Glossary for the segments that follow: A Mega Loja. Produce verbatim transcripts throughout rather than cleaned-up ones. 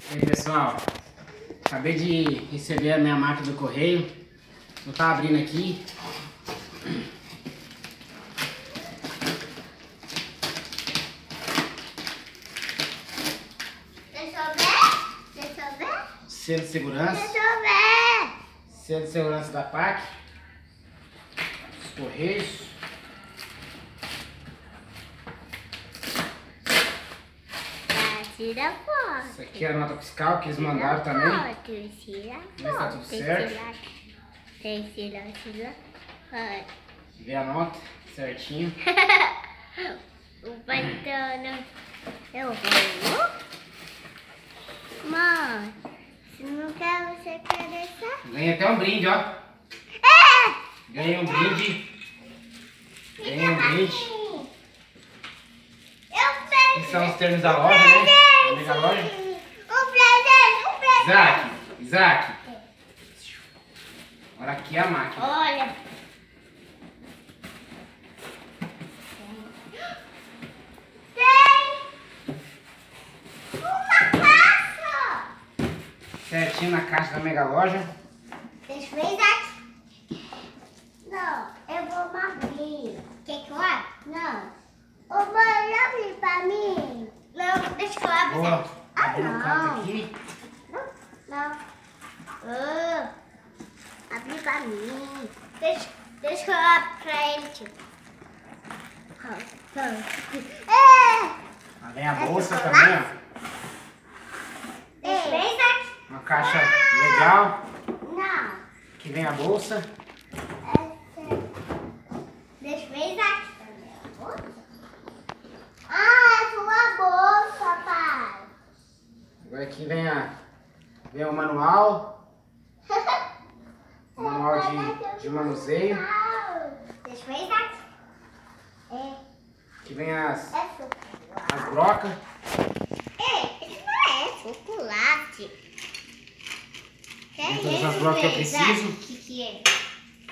E aí, pessoal, acabei de receber a minha máquina do correio. Vou estar abrindo aqui. Selo de segurança. Selo de segurança da P A C. Os correios. Tira a foto. Isso aqui é a nota fiscal que eles tira mandaram foto, também. Tira a foto. Mas tá tudo certo. Tem que tirar a foto. Vê a nota certinho. O patrão eu vou. Mãe, se não quer, você quer deixar? Ganhei até um brinde, ó. É. Ganhei um brinde. Ganhei um brinde. Eu sei. Que são os termos da loja, né? A Mega Loja. Um presente, um presente. Isaac, Isaac. Olha aqui a máquina. Olha. Tem uma caixa. Certinho na caixa da Mega Loja. Deixa eu ver, Isaac. Não, eu vou abrir. Quer que eu abra? Não. O banho abre pra mim. Não, deixa que eu abra. Boa. Ah, não. Aqui. Não, não. Oh, abre pra mim. Deixa, deixa que eu abra pra ele, tio. Ah, vem a bolsa também, ó. Deixa eu ver, Isaac. Uma caixa não. Legal. Não. Aqui vem a bolsa. Deixa eu ver, Isaac. Aqui vem, a, vem o manual, o manual de, de manuseio. Deixa eu ver, Isaac. Aqui vem as, as brocas. É, isso não é chocolate. Tem todas as brocas que eu preciso.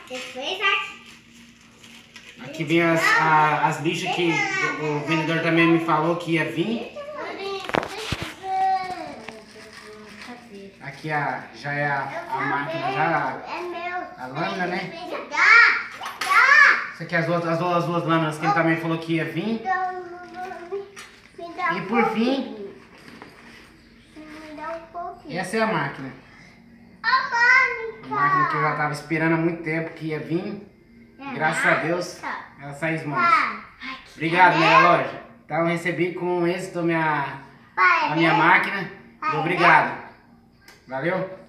Deixa eu ver, Isaac. Aqui vem as, a, as lixas que o vendedor também me falou que ia vir. Aqui a, já é a, a máquina, já a, é meu. A lâmina, né? Isso aqui é as, outras, as, outras, as duas lâminas que ele também falou que ia vir. E por fim, essa é a máquina. A máquina que eu já estava esperando há muito tempo que ia vir. Graças a Deus, ela saiu esmola. Obrigado, Mega Loja. Então eu recebi com êxito minha, a minha máquina. Obrigado. Valeu?